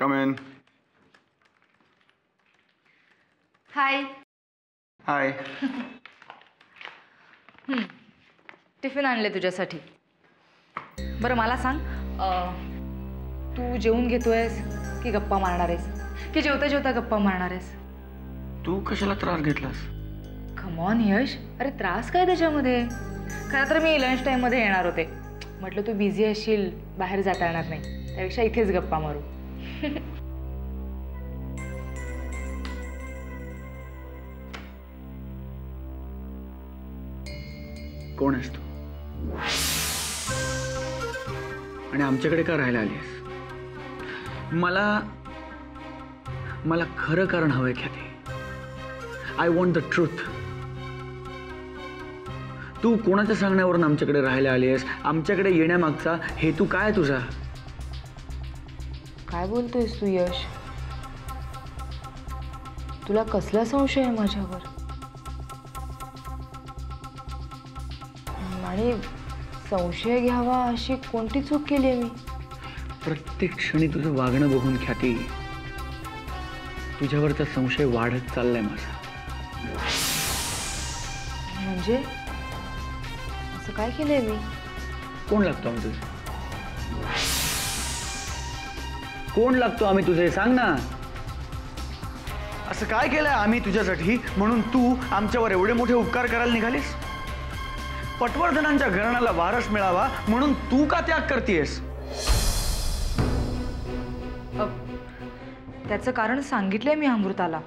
Come in. Hi. Hi. Tiffin आणले तुझ्यासाठी. बरं मला सांग, तू जेवून घेतोयस की गप्पा मारणार आहेस की जेवता जेवता गप्पा मारणार आहेस? तू कशाला त्रास घेतलास? कम ऑन यश, अरे त्रास काय त्याच्यामध्ये? खरं तर मी लंच टाईममध्ये येणार होते. म्हटलं तू बिझी असशील, बाहेर जाता येणार नाही, त्यापेक्षा इथेच गप्पा मारू. कोण आहेस तू आणि आमच्याकडे का राहायला आलीस? मला खरं कारण हवंय Khyati. I want the truth. तू कोणाच्या सांगण्यावरून आमच्याकडे राहायला आलीस? आमच्याकडे येण्यामागचा हेतू काय तुझा? काय बोलतोयस तू यश? तुला कसला संशय आहे माझ्यावर? आणि संशय घ्यावा अशी कोणती चूक केली आहे मी? प्रत्येक क्षणी तुझं वागणं बघून ख्याती, तुझ्यावरचा संशय वाढत चाललाय माझा. म्हणजे असं काय केलंय मी? कोण लागतो आम्ही तुझे? कोण लागतो आम्ही तुझे? सांग ना, असं काय केलंय आम्ही तुझ्यासाठी म्हणून तू आमच्यावर एवढे मोठे उपकार करायला निघालीस? पटवर्धनांच्या घराण्याला वारस मिळावा म्हणून तू का त्याग करतेस? त्याचं कारण सांगितलंय मी अमृताला.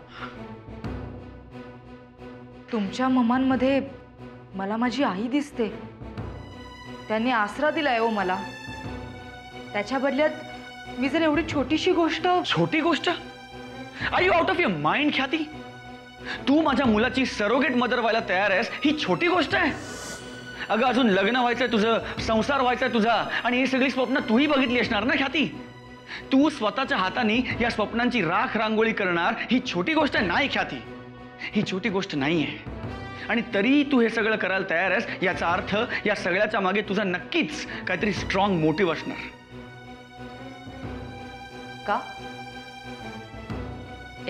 तुमच्या ममांमध्ये मला माझी आई दिसते. त्यांनी आसरा दिलाय हो मला. त्याच्या बदल्यात मी जर एवढी छोटी गोष्ट. Are you out of your mind Khyati? तू माझ्या मुलाची सरोगेट मदर व्हायला तयार आहेस, ही छोटी गोष्ट आहे? अगं अजून लग्न व्हायचंय तुझं, संसार व्हायचा तुझा, आणि ही सगळी स्वप्न तूही बघितली असणार ना ख्याती. तू स्वतःच्या हाताने या स्वप्नांची राख रांगोळी करणार, ही छोटी गोष्ट नाही ख्याती, ही छोटी गोष्ट नाही आहे. आणि तरी तू हे सगळं करायला तयार आहेस, याचा अर्थ या सगळ्याच्या मागे तुझा नक्कीच काहीतरी स्ट्रॉंग मोटिव्ह असणार का?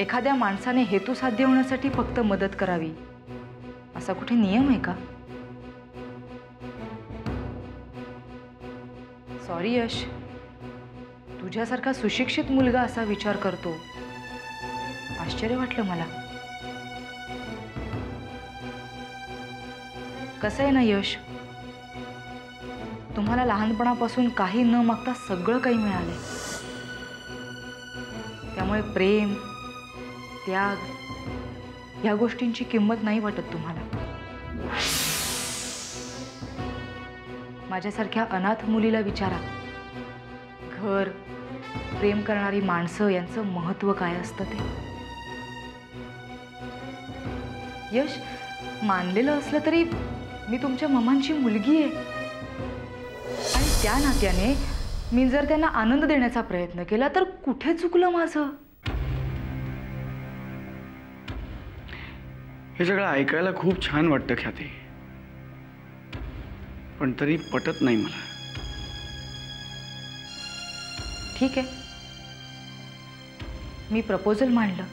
एखाद्या माणसाने हेतू साध्य होण्यासाठी फक्त मदत करावी असा कुठे नियम आहे का? सॉरी यश, तुझ्यासारखा सुशिक्षित मुलगा असा विचार करतो, आश्चर्य वाटलं मला. कसं आहे ना यश, तुम्हाला लहानपणापासून काही न मागता सगळं काही मिळालंय, त्यामुळे प्रेम, त्याग या गोष्टींची किंमत नाही वाटत तुम्हाला. माझ्यासारख्या अनाथ मुलीला विचारा, घर, प्रेम करणारी माणसं यांचं महत्त्व काय असतं ते. यश, मानलेलं असलं तरी मी तुमच्या ममांची मुलगी आहे आणि त्या नात्याने मी जर त्यांना आनंद देण्याचा प्रयत्न केला तर कुठे चुकलं माझं? हे सगळं ऐकायला खूप छान वाटतं ख्याती, पण तरी पटत नाही मला. ठीक आहे, मी प्रपोजल मांडलं,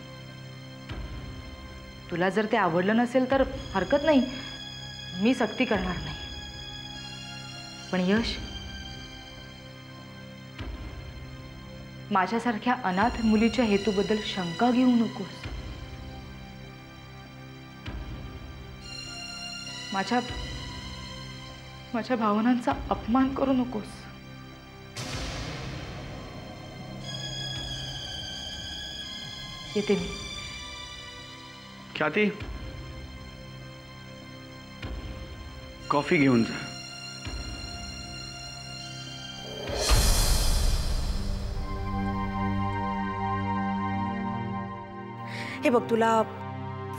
तुला जर ते आवडलं नसेल तर हरकत नाही, मी सक्ती करणार नाही. पण यश, माझ्यासारख्या अनाथ मुलीच्या हेतूबद्दल शंका घेऊ नकोस. माझ्या भावनांचा अपमान करू नकोस. येते मी. ख्याती, कॉफी घेऊन जा. हे बघ, तुला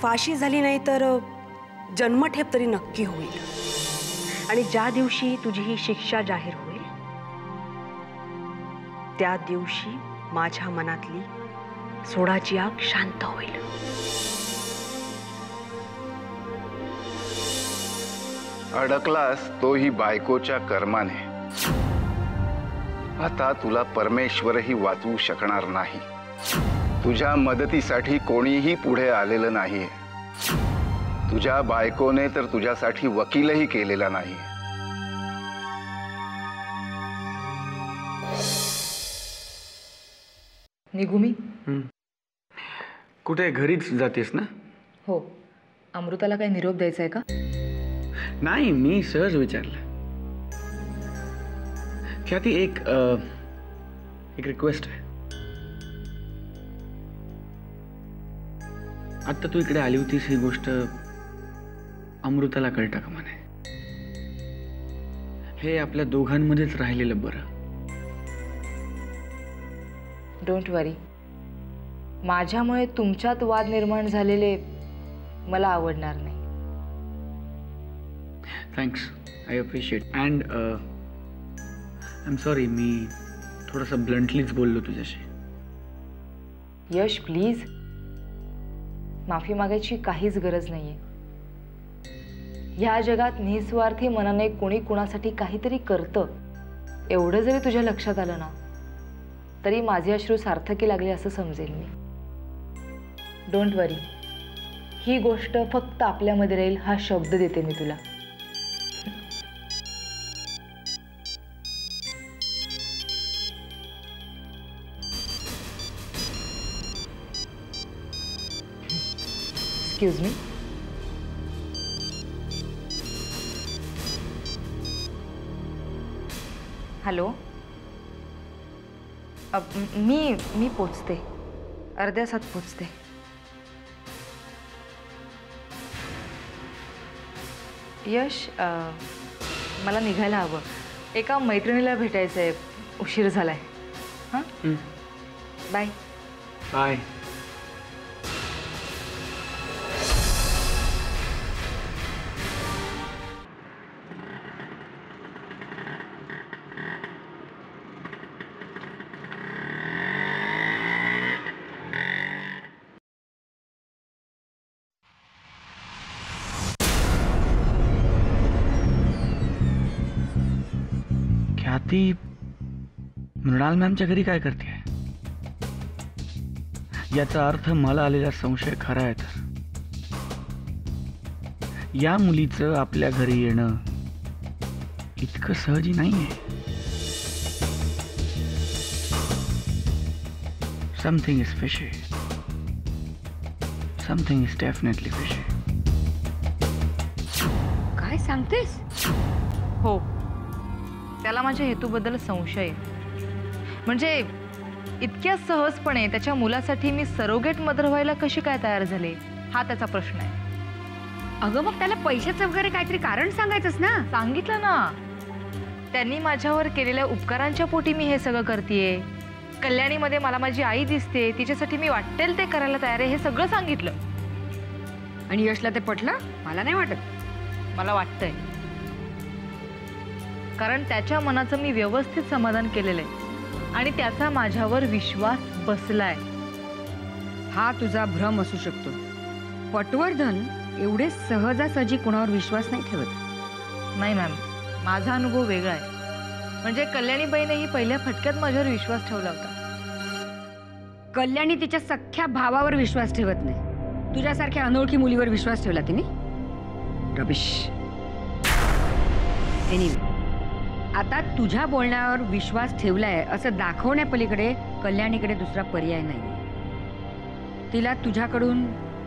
फाशी झाली नाही तर जन्मठेप तरी नक्की होईल. आणि ज्या दिवशी तुझी ही शिक्षा जाहीर होईल त्या दिवशी माझ्या मनातली सोडाची आग शांत होईल. अडकलास तो ही बायकोच्या कर्माने, आता तुला परमेश्वरही वाचवू शकणार नाही. तुझ्या मदतीसाठी कोणीही पुढे आलेलं नाहीये. तुझ्या बायकोने तर तुझ्यासाठी वकीलही केलेला नाही. निघू मी? कुठे घरीच जातेस ना? हो. अमृताला काही निरोप द्यायचा आहे का? नाही, मी सहज विचारलं. ख्याति, एक रिक्वेस्ट है. आता तू इकडे आली होतीस ही गोष्ट अमृताला कळता का? माने हे आपल्या दोघांमध्येच राहिलेलं बरं. डोंट वरी, माझ्यामुळे तुमच्यात वाद निर्माण झालेले मला आवडणार नाही. Thanks, I appreciate. And I am sorry, मी थोडासा ब्लंटलीच बोललो तुझ्याशी. यश, प्लीज, माफी मागायची काहीच गरज नाहीये. ह्या जगात निस्वार्थी मनाने कोणी कोणासाठी काहीतरी करतं एवढं जरी तुझ्या लक्षात आलं ना तरी माझे अश्रू सार्थकी लागले असं समजेल मी. डोंट वरी, ही गोष्ट फक्त आपल्यामध्ये राहील हा शब्द देते मी तुला. Excuse me. हॅलो, मी पोचते, अर्ध्या तासात पोचते. यश, मला निघायला हवं. एका मैत्रिणीला भेटायचं आहे, उशीर झालाय. हां, बाय बाय. ती मृणाल मॅमच्या घरी काय करते है? याचा अर्थ मला आलेला संशय खरा आहे तर या मुलीचं आपल्या घरी येणं इतकं सहजी नाहीये. Something is fishy, something is definitely fishy. काय सांगतेस? हो, त्याला माझ्या हेतूबद्दल संशय. म्हणजे इतक्या सहजपणे त्याच्या मुलासाठी मी सरोगेट मदर व्हायला कशी काय तयार झाले हा त्याचा प्रश्न आहे. अगं, मग त्याला पैशाचं वगैरे काहीतरी कारण सांगायचंच ना. सांगितलं ना, त्यांनी माझ्यावर केलेल्या उपकारांच्या पोटी मी हे सगळं करतेय. कल्याणीमध्ये मला माझी आई दिसते, तिच्यासाठी मी वाटेल ते करायला तयार आहे, हे सगळं सांगितलं. आणि यशला ते पटलं? मला नाही वाटत. मला वाटतंय, कारण त्याच्या मनाचं मी व्यवस्थित समाधान केलेलं आहे आणि त्याचा माझ्यावर विश्वास बसलाय. हा तुझा भ्रम असू शकतो. पटवर्धन एवढे सहजासहजी कोणावर विश्वास नाही ठेवत. नाही मॅम, माझा अनुभव वेगळा आहे. म्हणजे कल्याणीबाईनेही पहिल्या फटक्यात माझ्यावर विश्वास ठेवला होता. कल्याणी तिच्या सख्ख्या भावावर विश्वास ठेवत नाही, तुझ्यासारख्या अनोळखी मुलीवर विश्वास ठेवला तिने. रबिश. एनिवे, आता तुझ्या बोलण्यावर विश्वास ठेवलाय असं दाखवण्यापलीकडे कल्याणीकडे दुसरा पर्याय नाही. तिला तुझ्याकडून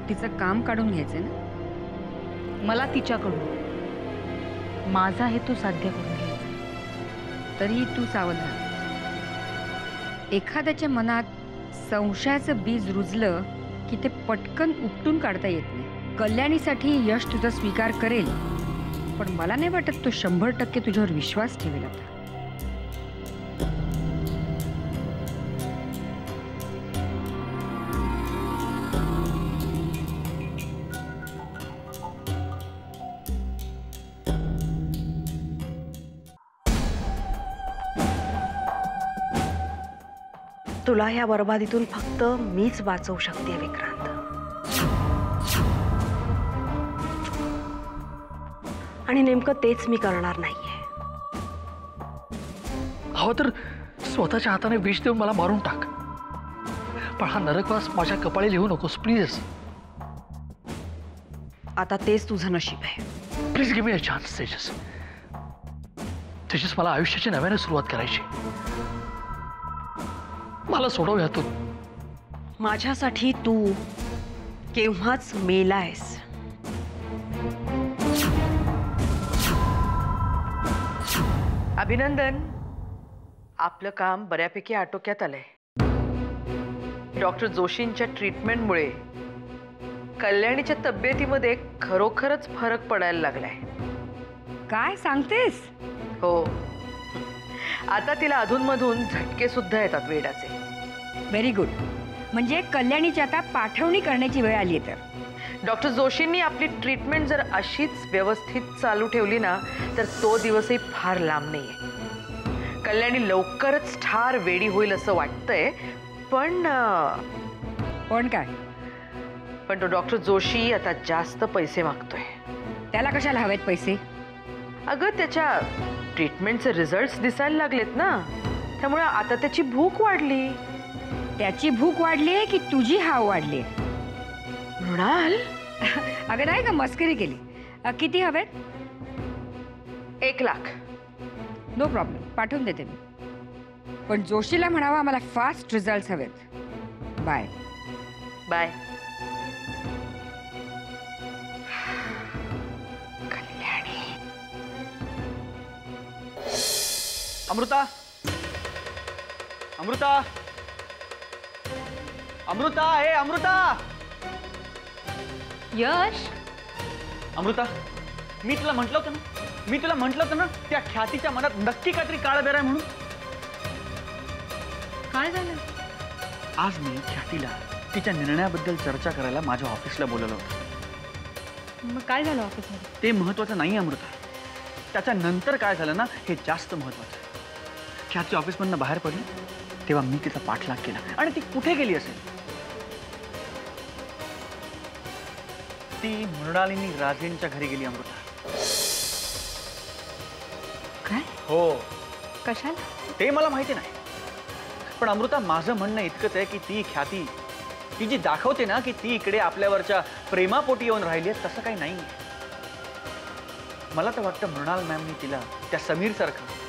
तिचं काम काढून घ्यायचंय ना. मला तिच्याकडून माझा हेतू साध्य करून घ्यायचा. तरी तू सावध राहा. एखाद्याच्या मनात संशयाचं बीज रुजलं की ते पटकन उपटून काढता येत नाही. कल्याणीसाठी यश तुझा स्वीकार करेल, पण मला नाही वाटत तो 100% तुझ्यावर विश्वास ठेवेल. आता तुला या बर्बादीतून फक्त मीच वाचवू शकते विक्रांत. आणि नेमकं तेच मी करणार नाहीये. हो, तर स्वतःच्या हाताने विष देऊन मला मारून टाक, पण हा नरकवास माझ्या कपाळी लिहू नकोस प्लीज. आता तेच तुझं नशीब आहे. Please give me a chance Tejas. Tejas, मला आयुष्याची नव्याने सुरुवात करायची. मला सोडव यातून. माझ्यासाठी तू केव्हाच मेलायस. अभिनंदन, आपलं काम बऱ्यापैकी आटोक्यात आलंय. डॉक्टर जोशींच्या ट्रीटमेंटमुळे कल्याणीच्या तब्येतीमध्ये खरोखरच फरक पडायला लागलाय. काय सांगतेस? हो, आता तिला अधूनमधून झटके सुद्धा येतात वेडाचे. Very good. म्हणजे कल्याणीची आता पाठवणी करण्याची वेळ आली तर. डॉक्टर जोशींनी आपली ट्रीटमेंट जर अशीच व्यवस्थित चालू ठेवली ना तर तो दिवसही फार लांब नाही आहे. कल्याणी लवकरच ठार वेडी होईल असं वाटतंय. पण काय? पण तो डॉक्टर जोशी आता जास्त पैसे मागतोय. त्याला कशाला हवेत पैसे? अगं, त्याच्या ट्रीटमेंटचे रिझल्ट्स दिसायला लागलेत ना, त्यामुळे आता त्याची भूक वाढली. त्याची भूक वाढली आहे की तुझी हाव वाढली? मृणाल, अगं नाही का मस्करी केली. किती हवेत? 1 लाख. नो प्रॉब्लेम, पाठवून देते मी. पण जोशीला म्हणावा मला फास्ट रिझल्ट्स हवेत. Bye bye. Amrita, Amrita, Amrita, hey Amrita. Yash. Amrita, मी तुला म्हटलं होतं ना त्या ख्यातीच्या मनात नक्की काहीतरी काळ बेराय म्हणून. काय झालं? आज मी ख्यातीला तिच्या निर्णयाबद्दल चर्चा करायला माझ्या ऑफिसला बोलवलं होतं. मग काय झालं ऑफिसमध्ये? ते महत्वाचं नाही अमृता. त्याच्या नंतर काय झालं ना हे जास्त महत्वाचं. ख्याती ऑफिसमधनं बाहेर पडली तेव्हा मी तिचा पाठलाग केला. आणि ती कुठे गेली असेल? ती मृणालिनी राजेंच्या घरी गेली अमृता. काय? हो. कशाला? ते मला माहिती नाही, पण अमृता माझं म्हणणं इतकंच आहे की ती ख्याती, ती जी दाखवते ना की ती इकडे आपल्यावरच्या प्रेमापोटी येऊन राहिली आहे, तसं काही नाही. मला तर वाटतं मृणाल मॅमनी तिला त्या समीरसारखं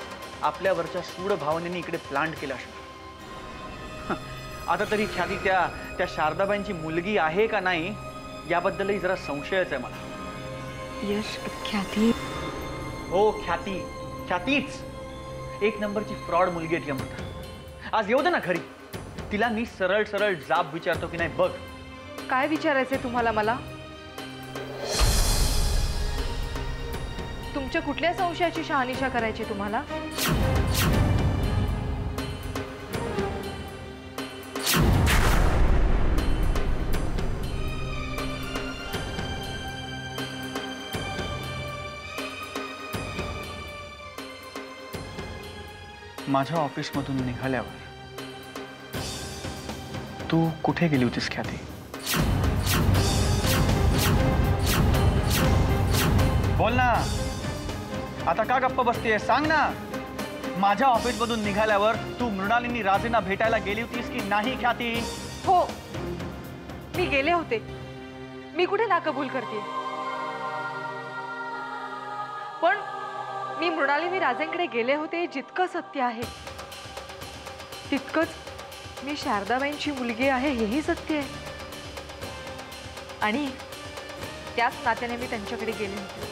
आपल्यावरच्या सूड भावनेने इकडे प्लांट केला असतो. आता तरी ख्याती त्या शारदाबाईंची मुलगी आहे का नाही याबद्दलही जरा संशयच आहे मला. यश, ख्याती. हो, ख्यातीच 1 नंबरची फ्रॉड मुलगी आहे ती अमृता. आज येऊ दे ना घरी. तिला मी सरळ सरळ जाब विचारतो की नाही बघ. काय विचारायचंय तुम्हाला? मला तुमच्या कुठल्या संशयाची शहानिशा करायची तुम्हाला? माझ्या ऑफिसमधून निघाल्यावर तू कुठे गेली होतीस ख्याती? बोल ना, आता का गप्प बसतेय? सांग ना. माझ्या ऑफिसमधून निघाल्यावर तू मृणालिनी राजेंना भेटायला गेली होतीस की नाही ख्याती? हो, मी गेले होते. मी कुठे नाकबूल करते? पण मी मृणालिनी राजेंकडे गेले होते जितकं सत्य आहे तितकंच मी शारदाबाईंची मुलगी आहे हेही सत्य आहे. आणि त्याच नात्याने मी त्यांच्याकडे गेले होते.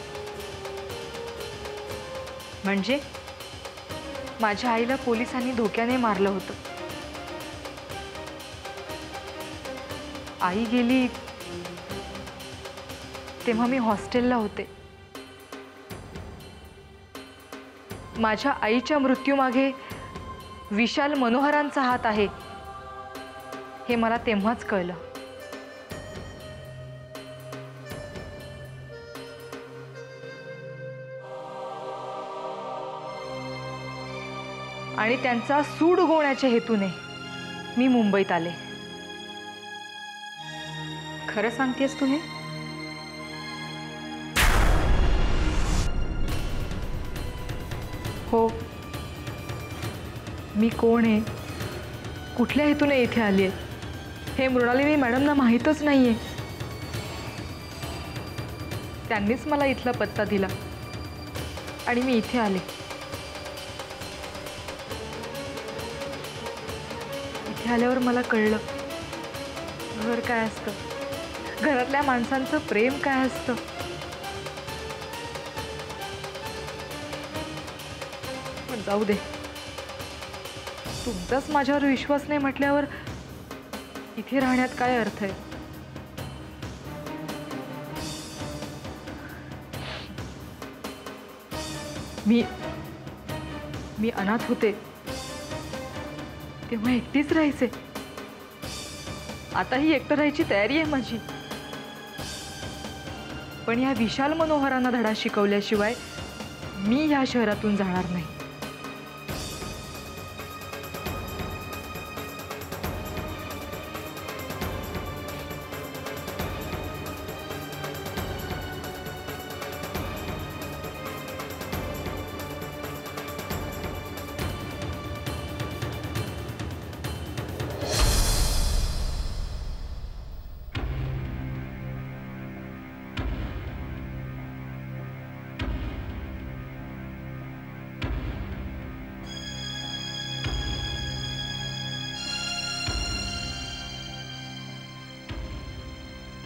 म्हणजे माझ्या आईला पोलिसांनी धोक्याने मारलं होतं. आई गेली तेव्हा मी हॉस्टेलला होते. माझ्या आईच्या मृत्यूमागे विशाल मनोहरांचा हात आहे हे मला तेव्हाच कळलं. आणि त्यांचा सूड उगवण्याच्या हेतूने मी मुंबईत आले. खरं सांगतेस तू हे? हो, मी कोण आहे, कुठल्या हेतूने इथे आली आहे हे मृणालिनी मॅडमना माहीतच नाही आहे. त्यांनीच मला इथला पत्ता दिला आणि मी इथे आले. इथे आल्यावर मला कळलं घर काय असतं, घरातल्या माणसांचं प्रेम काय असतं. पण जाऊ दे, तुमचाच माझ्यावर विश्वास नाही म्हटल्यावर इथे राहण्यात काय अर्थ आहे. मी अनाथ होते तेव्हा एकटीच राहायचे, आता ही एकटं राहायची तयारी आहे माझी. पण या विशाल मनोहरांना धडा शिकवल्याशिवाय मी या शहरातून जाणार नाही.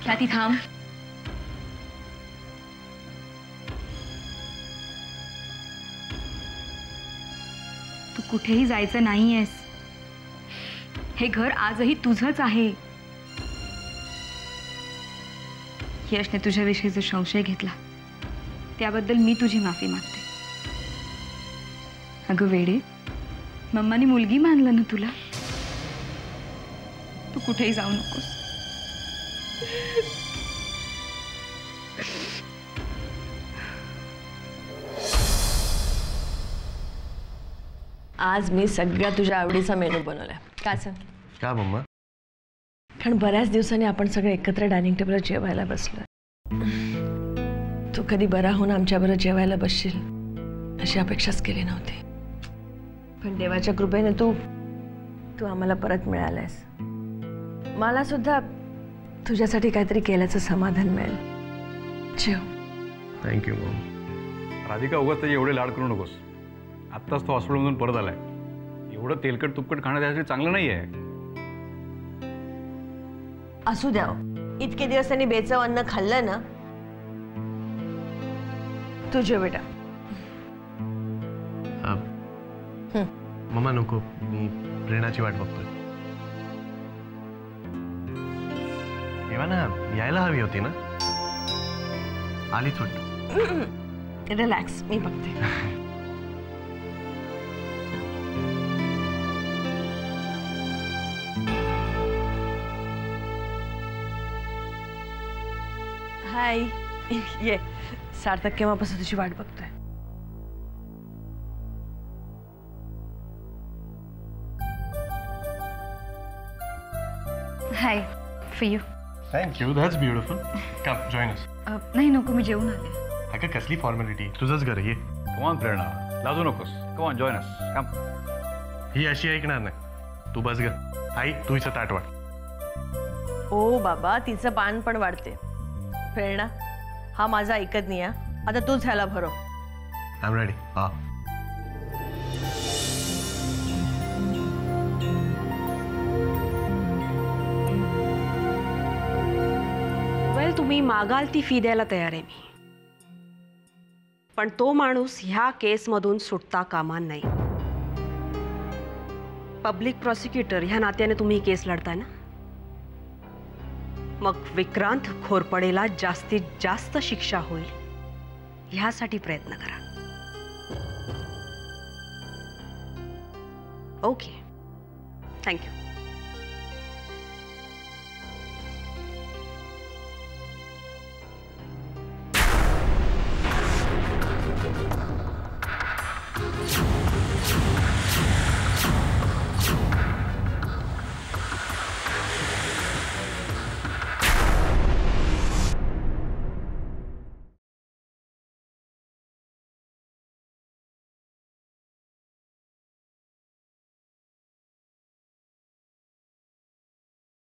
ख्याति थांब, तू कुठेही जायचं नाहीयेस. हे घर आजही तुझंच आहे. यशने तुझ्याविषयी जो संशय घेतला त्याबद्दल मी तुझी माफी मागते. अगं वेडे, मम्माने मुलगी मानलं ना तुला. तू कुठेही जाऊ नकोस. आज मी सगळ्या तुझ्या आवडीचा मेनू बनवलाय. काय सांग का मम्मा? कारण बऱ्याच दिवसांनी आपण सगळे एकत्र डायनिंग टेबलवर जेवायला बसलो. तू कधी बरा होऊन आमच्याबरोबर जेवायला बसशील अशी अपेक्षाच केली नव्हती. पण देवाच्या कृपेने तू आम्हाला परत मिळालायस. मला सुद्धा तुझ्यासाठी काहीतरी केल्याचं समाधान मिळेल. जेव. थँक्यू मम. राधिका, उगाच त्याचे एवढे लाड करू नकोस. आत्ताच तो हॉस्पिटलमधून परत आलाय. एवढं तेलकट तुपकट खाणं त्यासाठी चांगलं नाही आहे. असू द्या, इतके दिवस त्यांनी बेचव अन्न खाल्लं ना. तू जेव बेटा. मम्मा नको, मी प्रेरणाची वाट बघतोय. ना यायला हवी होती ना, आली थोडी. रिलॅक्स, मी बघते. हाय, ये सार्थक केव्हापासून तुझी वाट बघतोय. Hi, for you. Thank you, that's beautiful. Come, join us. नहीं नको, मी जेवून आले. अगं कसली फॉर्मॅलिटी, तुझंच घर आहे. Come on प्रेरणा, लाजू नकोस. Come on, join us. Come. ही अशी ऐकणार नाही. तू बस ग. आई, तू हिचं ताट वाढ. ओ बाबा, तिचं पान पण वाढते. प्रेरणा, हा माझा ऐकत नाही. आता तूच ह्याला भरव. I am ready. हा तुम्ही मागाल ती फी द्यायला तयार आहे मी. पण तो माणूस ह्या केसमधून सुटता कामा नाही. पब्लिक प्रॉसिक्युटर ह्या नात्याने तुम्ही केस लढताय ना, मग विक्रांत घोरपडेला जास्तीत जास्त शिक्षा होईल ह्यासाठी प्रयत्न करा. Okay, thank you.